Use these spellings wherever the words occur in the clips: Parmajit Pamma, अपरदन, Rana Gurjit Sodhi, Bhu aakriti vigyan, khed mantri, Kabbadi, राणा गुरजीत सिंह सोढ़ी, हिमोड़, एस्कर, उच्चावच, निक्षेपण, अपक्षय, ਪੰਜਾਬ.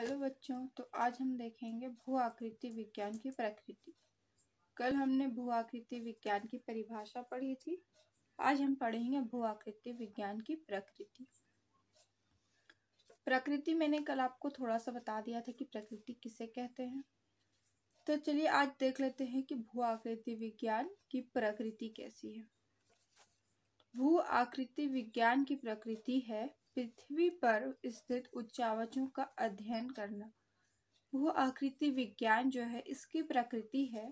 Hello बच्चों, तो आज हम देखेंगे भू आकृति विज्ञान की प्रकृति। कल हमने भू आकृति विज्ञान की परिभाषा पढ़ी थी, आज हम पढ़ेंगे भू आकृति विज्ञान की प्रकृति। प्रकृति मैंने कल आपको थोड़ा सा बता दिया था कि प्रकृति किसे कहते हैं। तो चलिए आज देख लेते हैं कि भू आकृति विज्ञान की प्रकृति कैसी है। भू आकृति विज्ञान की प्रकृति है पृथ्वी पर स्थित उच्चावचों का अध्ययन करना। भू आकृति विज्ञान जो है इसकी प्रकृति है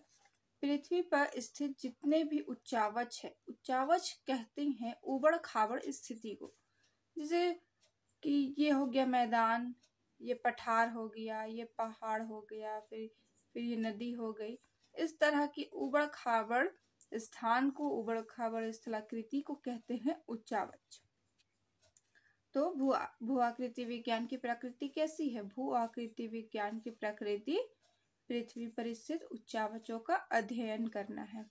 पृथ्वी पर स्थित जितने भी उच्चावच है। उच्चावच कहते हैं ऊबड़ खाबड़ स्थिति को, जैसे कि ये हो गया मैदान, ये पठार हो गया, ये पहाड़ हो गया, फिर ये नदी हो गई। इस तरह की ऊबड़ खाबड़ स्थान को, ऊबड़ खाबड़ स्थलाकृति को कहते हैं उच्चावच। तो भू आकृति विज्ञान की प्रकृति कैसी है? भू आकृति विज्ञान की प्रकृति पृथ्वी पर स्थित उच्चावचों का अध्ययन करना है।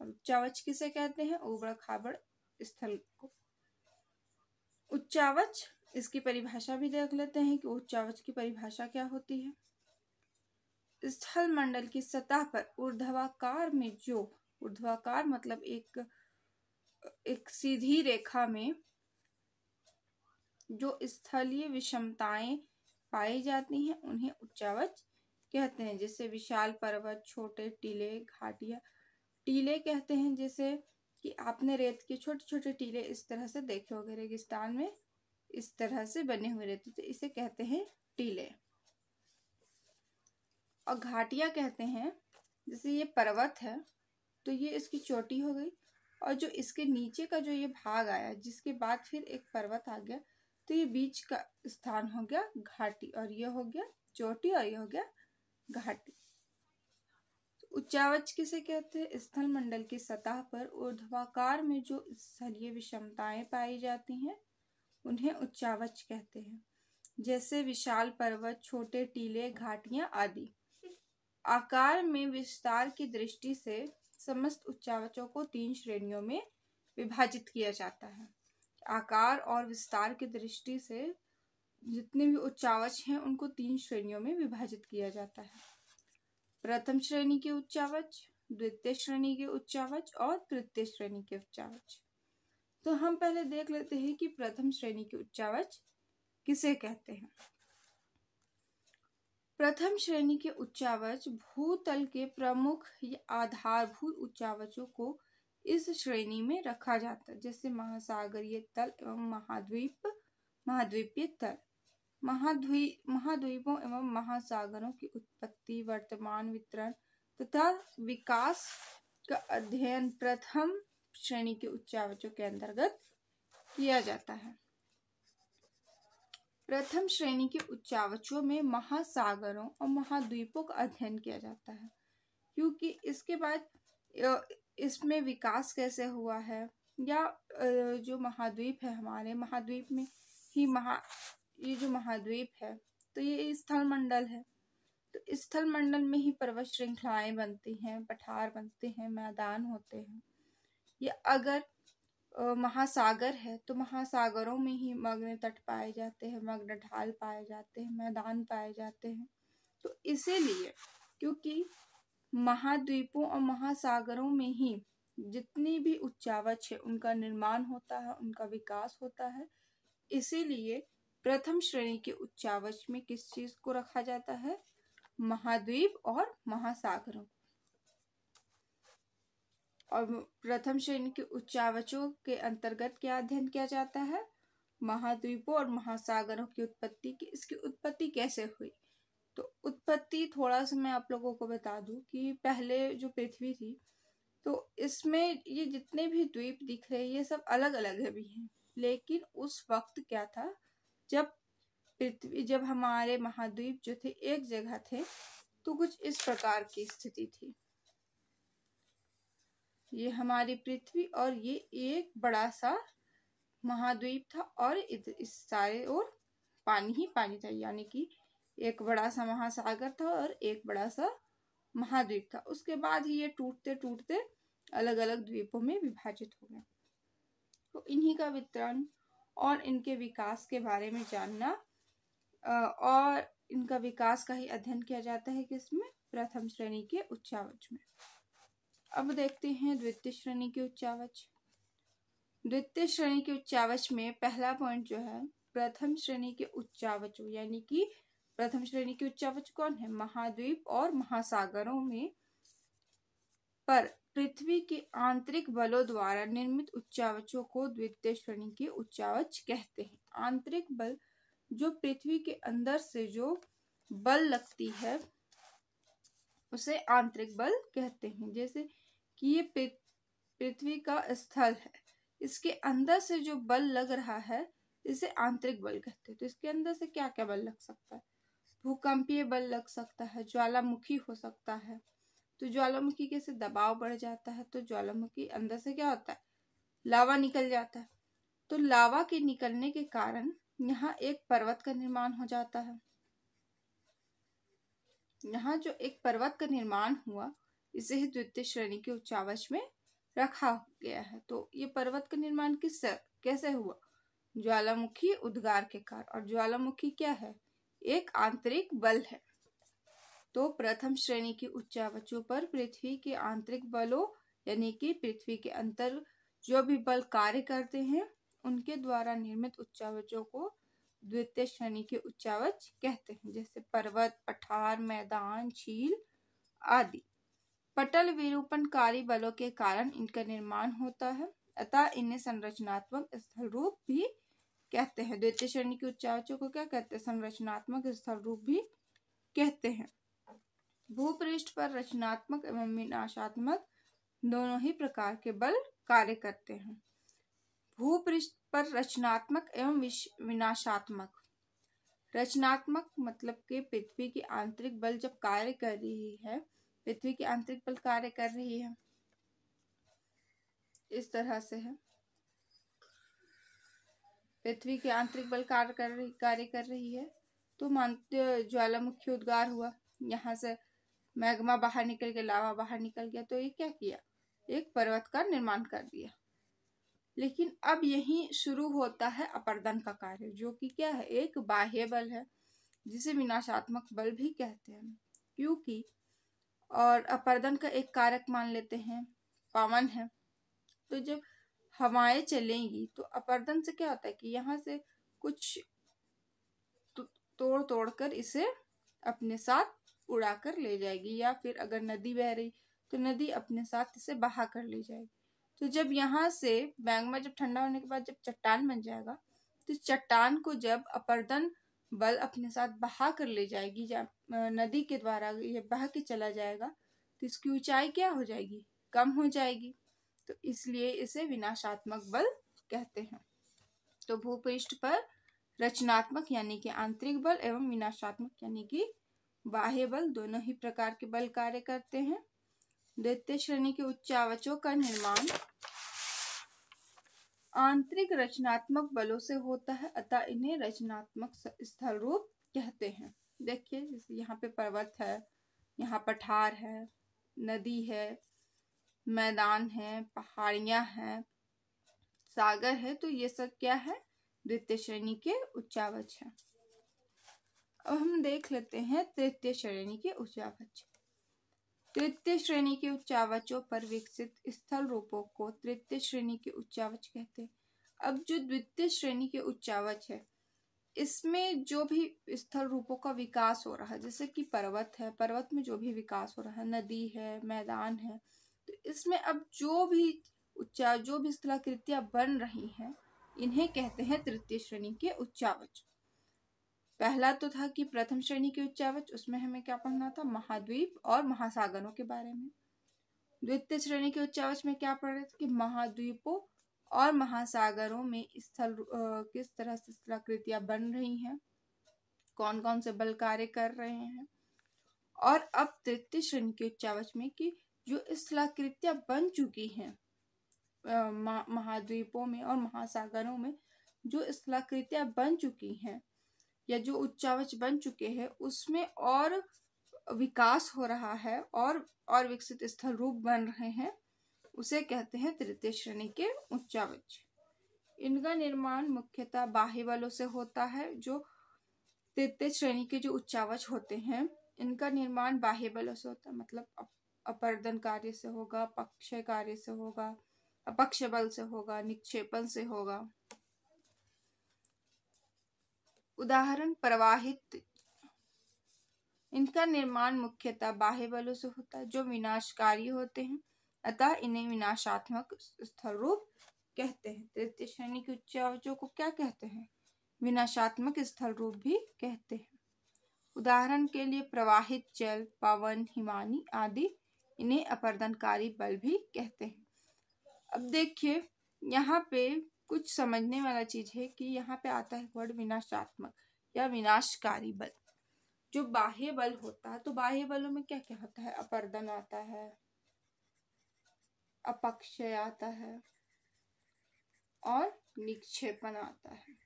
उच्चावच किसे कहते हैं? ऊबड़ खाबड़ स्थल को। उच्चावच, इसकी परिभाषा भी देख लेते हैं कि उच्चावच की परिभाषा क्या होती है। स्थल मंडल की सतह पर ऊर्ध्वाकार में, जो ऊर्ध्वाकार मतलब एक सीधी रेखा में जो स्थलीय विषमताएं पाई जाती हैं उन्हें उच्चावच कहते हैं। जैसे विशाल पर्वत, छोटे टीले, घाटियाँ। टीले कहते हैं जैसे कि आपने रेत के छोटे छोटे टीले इस तरह से देखे होंगे, रेगिस्तान में इस तरह से बने हुए रहते, तो इसे कहते हैं टीले। और घाटियाँ कहते हैं जैसे ये पर्वत है तो ये इसकी चोटी हो गई, और जो इसके नीचे का जो ये भाग आया जिसके बाद फिर एक पर्वत आ गया, तो ये बीच का स्थान हो गया घाटी, और ये हो गया चोटी, और ये हो गया घाटी। उच्चावच किसे कहते हैं? स्थल मंडल की सतह पर ऊर्ध्वाकार में जो स्थलीय विषमताएं पाई जाती हैं उन्हें उच्चावच कहते हैं, जैसे विशाल पर्वत, छोटे टीले, घाटियां आदि। आकार में विस्तार की दृष्टि से समस्त उच्चावचों को 3 श्रेणियों में विभाजित किया जाता है। आकार और विस्तार की दृष्टि से जितने भी उच्चावच हैं उनको 3 श्रेणियों में विभाजित किया जाता है। प्रथम श्रेणी के उच्चावच, द्वितीय श्रेणी के उच्चावच और तृतीय श्रेणी के उच्चावच। तो हम पहले देख लेते हैं कि प्रथम श्रेणी के उच्चावच किसे कहते हैं। प्रथम श्रेणी के उच्चावच भूतल के प्रमुख या आधारभूत उच्चावचों को इस श्रेणी में रखा जाता है, जैसे महासागरीय तल एवं महाद्वीप, महाद्वीपीय तल। महाद्वीपों एवं महासागरों की उत्पत्ति, वर्तमान वितरण तथा विकास का अध्ययन प्रथम श्रेणी के उच्चावचों के अंतर्गत किया जाता है। प्रथम श्रेणी के उच्चावचों में महासागरों और महाद्वीपों का अध्ययन किया जाता है, क्योंकि इसके बाद इसमें विकास कैसे हुआ है, या जो महाद्वीप है, हमारे महाद्वीप में ही ये जो महाद्वीप है तो ये स्थल मंडल है, तो स्थल मंडल में ही पर्वत श्रृंखलाएं बनती हैं, पठार बनते हैं, मैदान होते हैं। या अगर महासागर है तो महासागरों में ही मग्न तट पाए जाते हैं, मग्न ढाल पाए जाते हैं, मैदान पाए जाते हैं। तो इसीलिए क्योंकि महाद्वीपों और महासागरों में ही जितनी भी उच्चावच है उनका निर्माण होता है, उनका विकास होता है, इसीलिए प्रथम श्रेणी के उच्चावच में किस चीज को रखा जाता है? महाद्वीप और महासागरों। और प्रथम श्रेणी के उच्चावचों के अंतर्गत क्या अध्ययन किया जाता है? महाद्वीपों और महासागरों की उत्पत्ति की, इसकी उत्पत्ति कैसे हुई। तो उत्पत्ति थोड़ा सा मैं आप लोगों को बता दूं कि पहले जो पृथ्वी थी तो इसमें ये जितने भी द्वीप दिख रहे हैं ये सब अलग अलग भी हैं, लेकिन उस वक्त क्या था, जब हमारे महाद्वीप जो थे एक जगह थे, तो कुछ इस प्रकार की स्थिति थी। ये हमारी पृथ्वी और ये एक बड़ा सा महाद्वीप था, और इस सारे और पानी ही पानी था, यानी कि एक बड़ा सा महासागर था और एक बड़ा सा महाद्वीप था। उसके बाद ही ये टूटते टूटते अलग अलग द्वीपों में विभाजित हो गए। तो इन्हीं का वितरण और इनके विकास के बारे में जानना और इनका उनका विकास का ही अध्ययन किया जाता है, किसमें? प्रथम श्रेणी के उच्चावच में। अब देखते हैं द्वितीय श्रेणी के उच्चावच। द्वितीय श्रेणी के उच्चावच में पहला पॉइंट जो है, प्रथम श्रेणी के उच्चावच, यानी कि प्रथम श्रेणी के उच्चावच कौन है? महाद्वीप और महासागरों में पर पृथ्वी के आंतरिक बलों द्वारा निर्मित उच्चावचों को द्वितीय श्रेणी के उच्चावच कहते हैं। आंतरिक बल, जो पृथ्वी के अंदर से जो बल लगती है उसे आंतरिक बल कहते हैं। जैसे कि ये पृथ्वी का स्थल है, इसके अंदर से जो बल लग रहा है इसे आंतरिक बल कहते हैं। तो इसके अंदर से क्या क्या बल लग सकता है? भूकंपीय बल लग सकता है, ज्वालामुखी हो सकता है। तो ज्वालामुखी कैसे दबाव बढ़ जाता है, तो ज्वालामुखी अंदर से क्या होता है? लावा निकल जाता है। तो लावा के निकलने के कारण यहाँ एक पर्वत का निर्माण हो जाता है। यहाँ जो एक पर्वत का निर्माण हुआ इसे ही द्वितीय श्रेणी के उच्चावच में रखा गया है। तो ये पर्वत का निर्माण किससे कैसे हुआ? ज्वालामुखी उद्गार के कारण। और ज्वालामुखी क्या है? एक आंतरिक बल है। तो प्रथम श्रेणी के उच्चावचों पर पृथ्वी के आंतरिक बलों, यानी कि पृथ्वी के अंतर जो भी बल कार्य करते हैं उनके द्वारा निर्मित उच्चावचों को द्वितीय श्रेणी के उच्चावच कहते हैं। जैसे पर्वत, पठार, मैदान, झील आदि। पटल विरूपणकारी बलों के कारण इनका निर्माण होता है, अतः इन्हें संरचनात्मक स्थल रूप भी कहते हैं। द्वितीय श्रेणी के उच्चावचों को क्या कहते हैं? संरचनात्मक स्थल रूप भी कहते हैं। भूपृष्ठ पर रचनात्मक एवं विनाशात्मक दोनों ही प्रकार के बल कार्य करते हैं। भूपृष्ठ पर रचनात्मक एवं विनाशात्मक। रचनात्मक मतलब कि पृथ्वी की आंतरिक बल जब कार्य कर रही है, पृथ्वी की आंतरिक बल कार्य कर रही है इस तरह से है, पृथ्वी के आंतरिक बल कार्य कर रही है। तो मानते ज्वालामुखी उद्गार हुआ, यहाँ से मैग्मा बाहर निकल के लावा बाहर निकल गया, तो ये क्या किया? एक पर्वत का निर्माण कर दिया। लेकिन अब यही शुरू होता है अपरदन का कार्य, जो कि क्या है? एक बाह्य बल है, जिसे विनाशात्मक बल भी कहते हैं। क्योंकि और अपरदन का एक कारक मान लेते हैं, पवन है। तो जब हवाएं चलेंगी तो अपरदन से क्या होता है कि यहाँ से कुछ तोड़ तोड़ कर इसे अपने साथ उड़ा कर ले जाएगी, या फिर अगर नदी बह रही तो नदी अपने साथ इसे बहा कर ले जाएगी। तो जब यहाँ से मैग्मा जब ठंडा होने के बाद जब चट्टान बन जाएगा, तो चट्टान को जब अपरदन बल अपने साथ बहा कर ले जाएगी, या नदी के द्वारा ये बह के चला जाएगा, तो इसकी ऊंचाई क्या हो जाएगी? कम हो जाएगी। तो इसलिए इसे विनाशात्मक बल कहते हैं। तो भूपृष्ठ पर रचनात्मक यानी कि आंतरिक बल एवं विनाशात्मक यानी कि बाह्य बल दोनों ही प्रकार के बल कार्य करते हैं। द्वितीय श्रेणी के उच्चावचों का निर्माण आंतरिक रचनात्मक बलों से होता है, अतः इन्हें रचनात्मक स्थल रूप कहते हैं। देखिए, जैसे यहाँ पे पर्वत है, यहाँ पठार है, नदी है, मैदान है, पहाड़ियाँ हैं, सागर है। तो ये सब क्या है? द्वितीय श्रेणी के उच्चावच है। अब हम देख लेते हैं तृतीय श्रेणी के उच्चावच। तृतीय श्रेणी के उच्चावचों पर विकसित स्थल रूपों को तृतीय श्रेणी के उच्चावच कहते हैं। अब जो द्वितीय श्रेणी के उच्चावच है, इसमें जो भी स्थल रूपों का विकास हो रहा है, जैसे कि पर्वत है, पर्वत में जो भी विकास हो रहा है, नदी है, मैदान है, तो इसमें अब जो भी स्थलाकृतियाँ बन रही हैं इन्हें कहते हैं तृतीय श्रेणी के उच्चावच। पहला तो था कि प्रथम श्रेणी के उच्चावच, उसमें हमें क्या पढ़ना था? महाद्वीप और महासागरों के बारे में। द्वितीय श्रेणी के उच्चावच में क्या पढ़ रहे थे कि महाद्वीपों और महासागरों में स्थल किस तरह से स्थलाकृतियां बन रही हैं, कौन कौन से बल कार्य कर रहे हैं। और अब तृतीय श्रेणी के उच्चावच में कि जो स्थलाकृतियां बन चुकी हैं महाद्वीपों में और महासागरों में, जो स्थलाकृतियां बन चुकी हैं या जो उच्चावच बन चुके हैं, उसमें और विकास हो रहा है और विकसित स्थल रूप बन रहे हैं, उसे कहते हैं तृतीय श्रेणी के उच्चावच। इनका निर्माण मुख्यतः बाह्य बलों से होता है, जो तृतीय श्रेणी के जो उच्चावच होते हैं इनका निर्माण बाह्य बलों से होता है, मतलब अपर्दन कार्य से होगा, अपक्षय कार्य से होगा, अपक्ष बल से होगा, निक्षेपण से होगा। उदाहरण प्रवाहित, इनका निर्माण मुख्यतः बाह्य बलों से होता है जो विनाशकारी होते हैं, अतः इन्हें विनाशात्मक स्थलरूप कहते हैं। तृतीय श्रेणी के उच्चावचों को क्या कहते हैं? विनाशात्मक स्थल रूप भी कहते हैं। उदाहरण के लिए प्रवाहित जल, पवन, हिमानी आदि, इन्हें अपर्दनकारी बल भी कहते हैं। अब देखिए यहाँ पे कुछ समझने वाला चीज है कि यहाँ पे आता है वर्ड विनाशात्मक या विनाशकारी बल। जो बाह्य बल होता है तो बाह्य बलों में क्या क्या होता है? अपर्दन आता है, अपक्षय आता है और निक्षेपण आता है।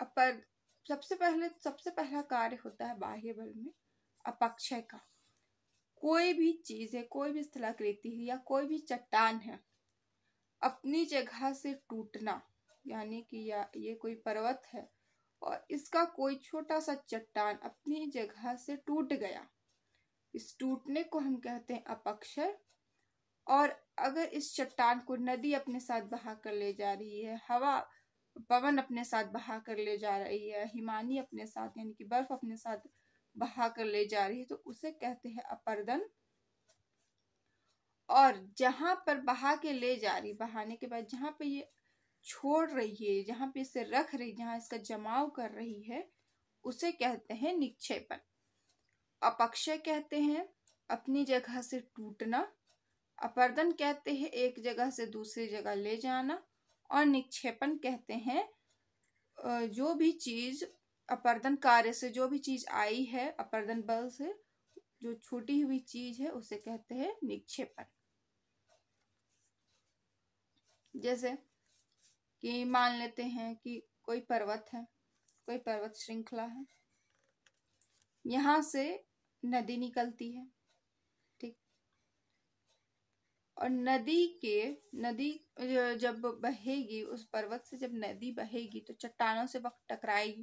अपर सबसे पहला कार्य होता है बाह्य बल में अपक्षय का। कोई भी चीज है, कोई भी स्थलाकृति है या कोई भी चट्टान है, अपनी जगह से टूटना, यानी कि ये कोई पर्वत है और इसका कोई छोटा सा चट्टान अपनी जगह से टूट गया, इस टूटने को हम कहते हैं अपक्षय। और अगर इस चट्टान को नदी अपने साथ बहा कर ले जा रही है, हवा पवन अपने साथ बहा कर ले जा रही है, हिमानी अपने साथ यानी कि बर्फ अपने साथ बहा कर ले जा रही है, तो उसे कहते हैं अपर्दन। और जहां पर बहा के ले जा रही, बहाने के बाद जहां पे ये छोड़ रही है, जहां पे इसे रख रही, जहां इसका जमाव कर रही है, उसे कहते हैं निक्षेपण। अपक्षय कहते हैं अपनी जगह से टूटना, अपर्दन कहते हैं एक जगह से दूसरी जगह ले जाना, और निक्षेपण कहते हैं जो भी चीज अपर्दन कार्य से जो भी चीज आई है अपर्दन बल से जो छूटी हुई चीज है उसे कहते हैं निक्षेपण। जैसे कि मान लेते हैं कि कोई पर्वत है, कोई पर्वत श्रृंखला है, यहाँ से नदी निकलती है, और नदी जब बहेगी, उस पर्वत से जब नदी बहेगी तो चट्टानों से वक्त टकराएगी,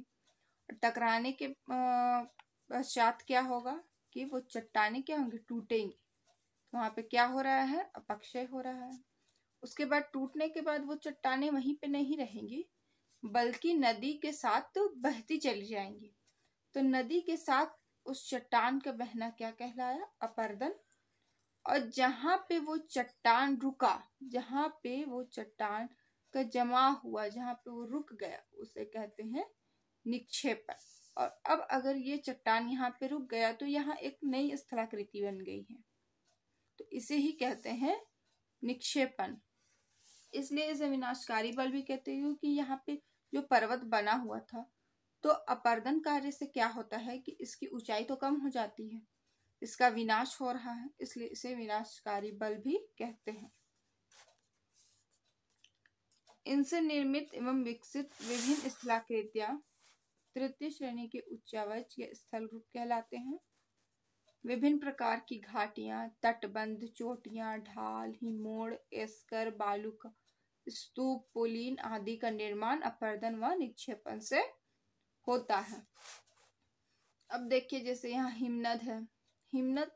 और टकराने के पश्चात क्या होगा कि वो चट्टानें क्या होंगी? टूटेंगी। वहाँ पे क्या हो रहा है? अपक्षय हो रहा है। उसके बाद टूटने के बाद वो चट्टानें वहीं पे नहीं रहेंगी बल्कि नदी के साथ तो बहती चली जाएंगी। तो नदी के साथ उस चट्टान का बहना क्या कहलाया? अपर्दन। और जहाँ पे वो चट्टान रुका, जहाँ पे वो चट्टान का जमा हुआ, जहाँ पे वो रुक गया, उसे कहते हैं निक्षेपण। और अब अगर ये चट्टान यहाँ पे रुक गया तो यहाँ एक नई स्थलाकृति बन गई है, तो इसे ही कहते हैं निक्षेपण। इसलिए इसे विनाशकारी बल भी कहते हैं, क्योंकि यहाँ पे जो पर्वत बना हुआ था तो अपर्दन कार्य से क्या होता है कि इसकी ऊंचाई तो कम हो जाती है, इसका विनाश हो रहा है, इसलिए इसे विनाशकारी बल भी कहते हैं। इनसे निर्मित एवं विकसित विभिन्न स्थलाकृतियां तृतीय श्रेणी के उच्चावच या स्थल रूप कहलाते हैं। विभिन्न प्रकार की घाटियां, तटबंध, चोटियां, ढाल, हिमोड़, एस्कर, बालू, स्तूप, पुलिन आदि का निर्माण अपर्दन व निक्षेपण से होता है। अब देखिए जैसे यहाँ हिमनद है, हिमनद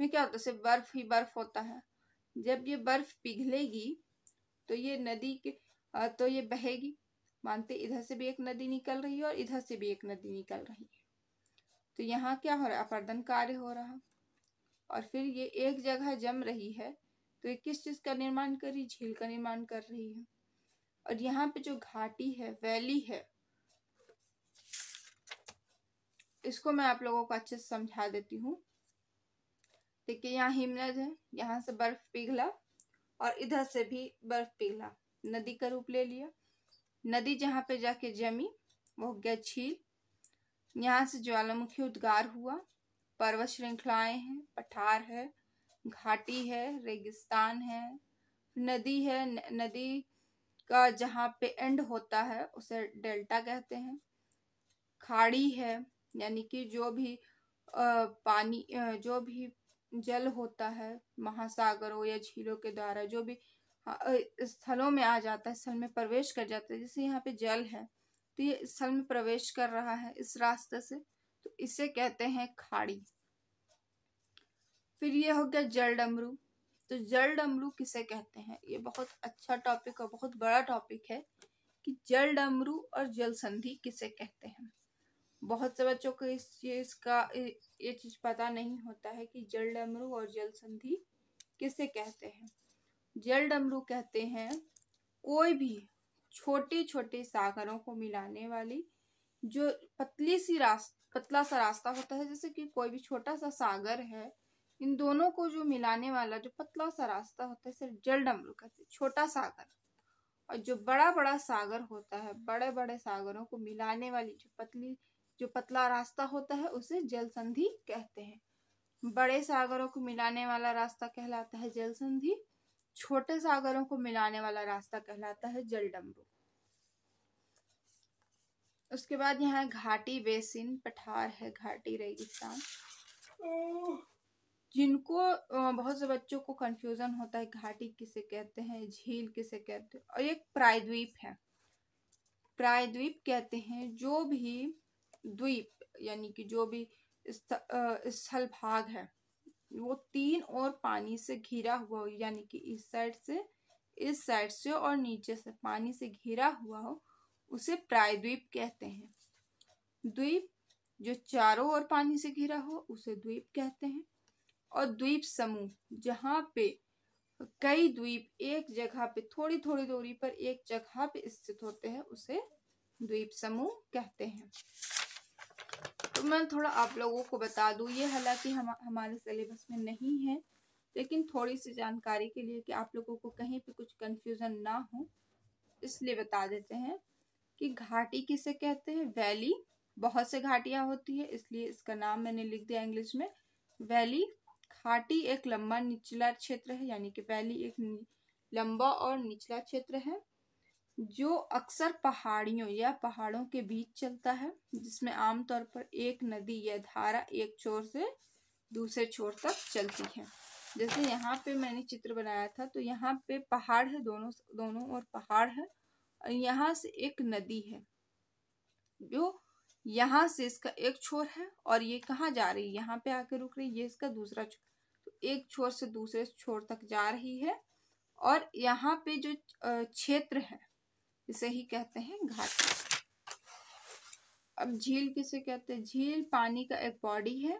में क्या होता है? सिर्फ बर्फ ही बर्फ होता है। जब ये बर्फ पिघलेगी तो ये नदी बहेगी। मानते इधर से भी एक नदी निकल रही है और इधर से भी एक नदी निकल रही है, तो यहाँ क्या हो रहा है? अपर्दन कार्य हो रहा। और फिर ये एक जगह जम रही है तो ये किस चीज का निर्माण कर रही है? झील का निर्माण कर रही है। और यहाँ पे जो घाटी है, वैली है, इसको मैं आप लोगों को अच्छे से समझा देती हूँ। देखिए यहाँ हिमनद है, यहाँ से बर्फ पिघला और इधर से भी बर्फ पिघला, नदी का रूप ले लिया। नदी जहाँ पे जाके जमी वो हो गया झील। यहाँ से ज्वालामुखी उद्गार हुआ। पर्वत श्रृंखलाएं हैं, पठार है, घाटी है, रेगिस्तान है, नदी है। नदी का जहाँ पे एंड होता है उसे डेल्टा कहते हैं। खाड़ी है, यानी कि जो भी पानी जो भी जल होता है महासागरों या झीलों के द्वारा जो भी स्थलों में आ जाता है, स्थल में प्रवेश कर जाता है। जैसे यहाँ पे जल है तो ये स्थल में प्रवेश कर रहा है इस रास्ते से, तो इसे कहते हैं खाड़ी। फिर ये हो गया जल डमरू। तो जल डमरू किसे कहते हैं? ये बहुत अच्छा टॉपिक और बहुत बड़ा टॉपिक है कि जल डमरू और जल संधि किसे कहते हैं। बहुत से बच्चों को इस चीज का ये चीज पता नहीं होता है कि जल डमरू और जल संधि किसे कहते हैं। जल डमरू कहते हैं कोई भी छोटे छोटे सागरों को मिलाने वाली जो पतला सा रास्ता होता है। जैसे कि कोई भी छोटा सा सागर है, इन दोनों को जो मिलाने वाला जो पतला सा रास्ता होता है सिर्फ जल डमरू कहते हैं, छोटा सागर। और जो बड़ा बड़ा सागर होता है, बड़े बड़े सागरों को मिलाने वाली जो पतला रास्ता होता है उसे जल संधि कहते हैं। बड़े सागरों को मिलाने वाला रास्ता कहलाता है जल संधि, छोटे सागरों को मिलाने वाला रास्ता कहलाता है जल डमरू। उसके बाद यहाँ घाटी बेसिन पठार है, घाटी रेगिस्तान, जिनको बहुत से बच्चों को कंफ्यूजन होता है घाटी किसे कहते हैं, झील किसे कहते हैं। और एक प्रायद्वीप है, प्रायद्वीप कहते हैं जो भी द्वीप यानी कि जो भी स्थल भाग है वो तीन ओर पानी से घिरा हुआ हो, यानी कि इस साइड से और नीचे से पानी से घिरा हुआ हो, उसे प्रायद्वीप कहते हैं। द्वीप जो चारों ओर पानी से घिरा हो उसे द्वीप कहते हैं। और द्वीप समूह जहाँ पे कई द्वीप एक जगह पे थोड़ी थोड़ी दूरी पर एक जगह पे स्थित होते हैं उसे द्वीप समूह कहते हैं। तो मैं थोड़ा आप लोगों को बता दूं, ये हालांकि हमारे सिलेबस में नहीं है, लेकिन थोड़ी सी जानकारी के लिए कि आप लोगों को कहीं पे कुछ कंफ्यूजन ना हो इसलिए बता देते हैं कि घाटी किसे कहते हैं। वैली, बहुत से घाटियां होती है इसलिए इसका नाम मैंने लिख दिया इंग्लिश में वैली। घाटी एक लंबा निचला क्षेत्र है, यानी कि वैली एक लंबा और निचला क्षेत्र है जो अक्सर पहाड़ियों या पहाड़ों के बीच चलता है, जिसमें आमतौर पर एक नदी या धारा एक छोर से दूसरे छोर तक चलती है। जैसे यहाँ पे मैंने चित्र बनाया था तो यहाँ पे पहाड़ है, दोनों और पहाड़ है, और यहाँ से एक नदी है जो यहाँ से इसका एक छोर है और ये कहाँ जा रही है, यहाँ पे आके रुक रही है, ये इसका दूसरा छोर, तो एक छोर से दूसरे छोर तक जा रही है। और यहाँ पे जो क्षेत्र है इसे ही कहते हैं घाटी। अब झील किसे कहते हैं? झील पानी का एक बॉडी है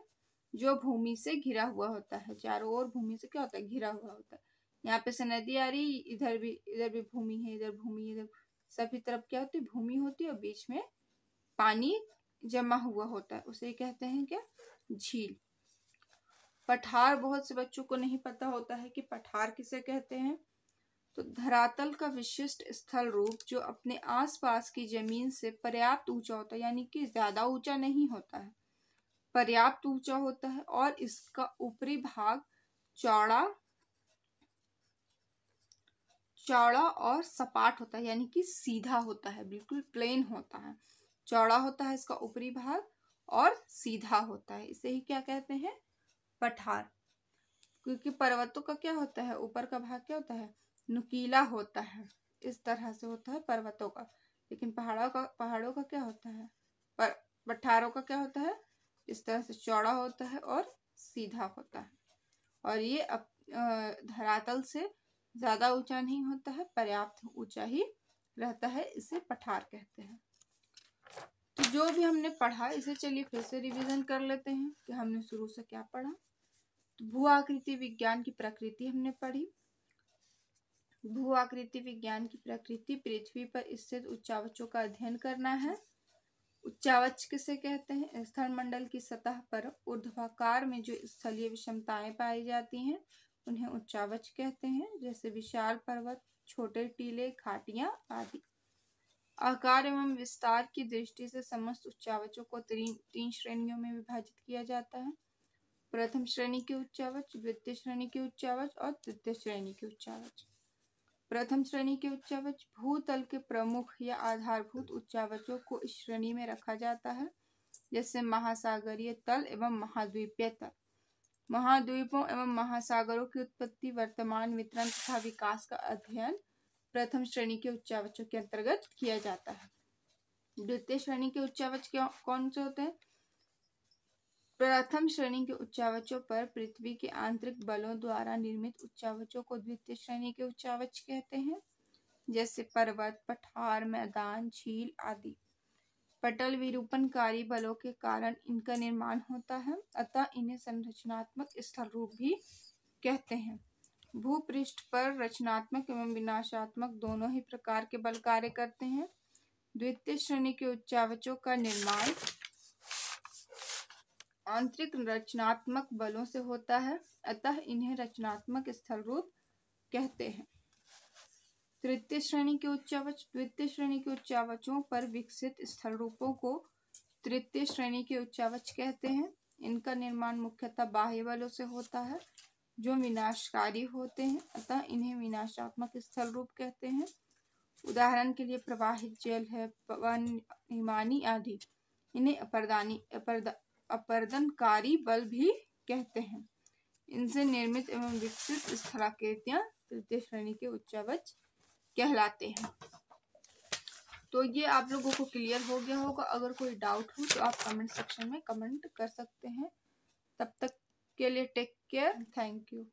जो भूमि से घिरा हुआ होता है, चारों ओर भूमि से क्या होता है, घिरा हुआ होता है। यहाँ पे से नदी आ रही, इधर भी भूमि है, इधर भूमि, इधर सभी तरफ क्या होती है, भूमि होती है और बीच में पानी जमा हुआ होता है, उसे कहते हैं क्या, झील। पठार, बहुत से बच्चों को नहीं पता होता है कि पठार किसे कहते हैं। तो धरातल का विशिष्ट स्थल रूप जो अपने आसपास की जमीन से पर्याप्त ऊंचा होता है, यानी कि ज्यादा ऊंचा नहीं होता है, पर्याप्त ऊंचा होता है, और इसका ऊपरी भाग चौड़ा और सपाट होता है, यानी कि सीधा होता है, बिल्कुल प्लेन होता है, चौड़ा होता है इसका ऊपरी भाग और सीधा होता है, इसे ही क्या कहते हैं, पठार। क्योंकि पर्वतों का क्या होता है, ऊपर का भाग क्या होता है, नुकीला होता है, इस तरह से होता है पर्वतों का। लेकिन पहाड़ों का क्या होता है, पठारों का क्या होता है, इस तरह से चौड़ा होता है और सीधा होता है, और ये धरातल से ज्यादा ऊंचा नहीं होता है, पर्याप्त ऊंचा ही रहता है, इसे पठार कहते हैं। तो जो भी हमने पढ़ा इसे चलिए फिर से रिवीजन कर लेते हैं कि हमने शुरू से क्या पढ़ा। तो भू आकृति विज्ञान की प्रकृति हमने पढ़ी। भू आकृति विज्ञान की प्रकृति पृथ्वी पर स्थित उच्चावचों का अध्ययन करना है। उच्चावच किसे कहते हैं? स्थलमंडल की सतह पर ऊर्ध्वाकार में जो स्थलीय विषमताएं पाई जाती हैं उन्हें उच्चावच कहते हैं, जैसे विशाल पर्वत, छोटे टीले, घाटियां आदि। आकार एवं विस्तार की दृष्टि से समस्त उच्चावचों को तीन श्रेणियों में विभाजित किया जाता है, प्रथम श्रेणी के उच्चावच, द्वितीय श्रेणी के उच्चावच और तृतीय श्रेणी के उच्चावच। प्रथम श्रेणी के उच्चावच भूतल के प्रमुख या आधारभूत उच्चावचों को इस श्रेणी में रखा जाता है, जैसे महासागरीय तल एवं महाद्वीपीय तल। महाद्वीपों एवं महासागरों की उत्पत्ति, वर्तमान, वितरण तथा विकास का अध्ययन प्रथम श्रेणी के उच्चावचों के अंतर्गत किया जाता है। द्वितीय श्रेणी के उच्चावच कौन से होते हैं? प्रथम श्रेणी के उच्चावचों पर पृथ्वी के आंतरिक बलों द्वारा निर्मित उच्चावचों को द्वितीय श्रेणी के उच्चावच कहते हैं, जैसे पर्वत, पठार, मैदान, झील आदि। पटल विरूपणकारी बलों के कारण इनका निर्माण होता है, अतः इन्हें संरचनात्मक स्थल रूप भी कहते हैं। भूपृष्ठ पर रचनात्मक एवं विनाशात्मक दोनों ही प्रकार के बल कार्य करते हैं। द्वितीय श्रेणी के उच्चावचों का निर्माण आंतरिक रचनात्मक बलों से होता है, अतः इन्हें रचनात्मक स्थल रूप कहते हैं। तृतीय श्रेणी के उच्चावच। द्वितीय श्रेणी के उच्चावचों पर विकसित स्थल रूपों को तृतीय श्रेणी के उच्चावच कहते हैं। इनका निर्माण मुख्यतः बाह्य बलों से होता है जो विनाशकारी होते हैं, अतः इन्हें विनाशात्मक स्थल रूप कहते हैं। उदाहरण के लिए प्रवाहित जल है, पवन, हिमानी आदि। इन्हें अपर्दनकारी बल भी कहते हैं। इनसे निर्मित एवं विकसित स्थलाकृतियां तृतीय श्रेणी के उच्चावच कहलाते हैं। तो ये आप लोगों को क्लियर हो गया होगा। अगर कोई डाउट हो तो आप कमेंट सेक्शन में कमेंट कर सकते हैं। तब तक के लिए टेक केयर, थैंक यू।